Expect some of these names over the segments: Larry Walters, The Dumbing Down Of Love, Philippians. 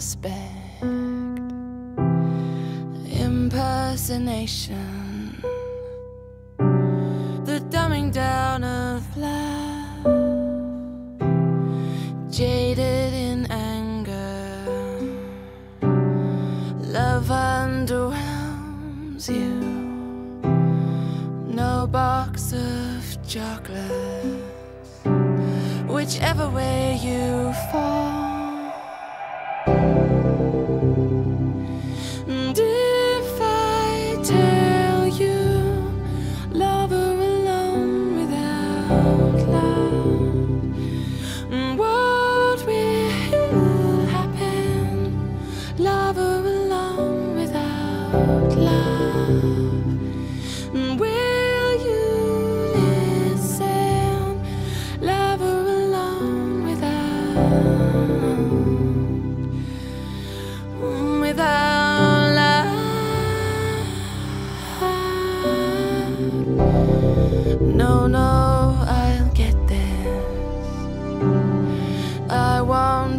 suspect impersonation, the dumbing down of love, jaded in anger, love underwhelms you, no box of chocolates, whichever way you fall.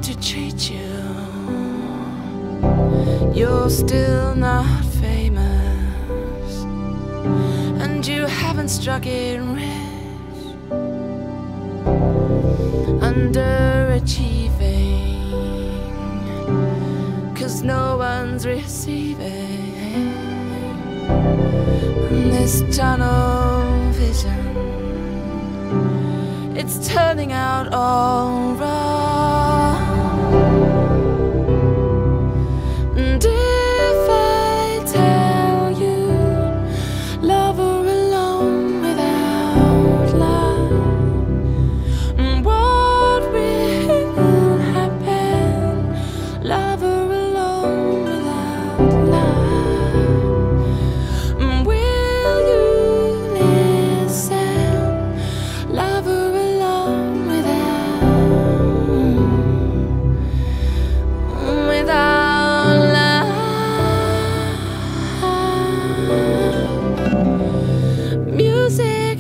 To treat you, you're still not famous, and you haven't struck it rich. Underachieving, 'cause no one's receiving this tunnel vision. It's turning out all wrong.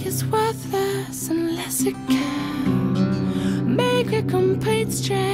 It's worthless unless it can make a complete strength.